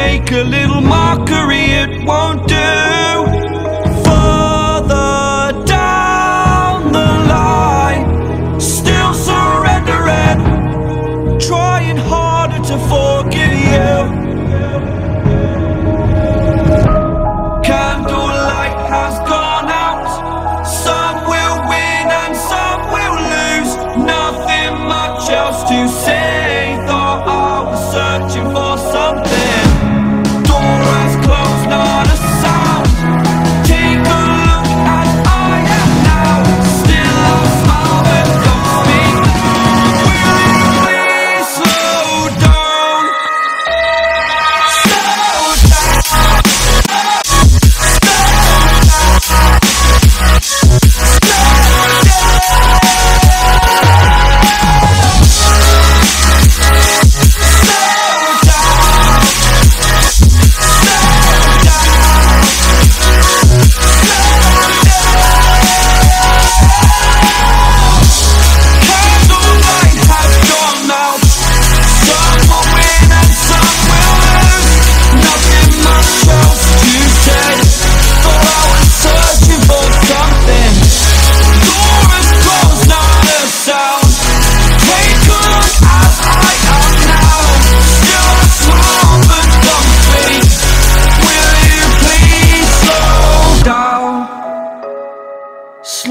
make a little mockery, it won't do.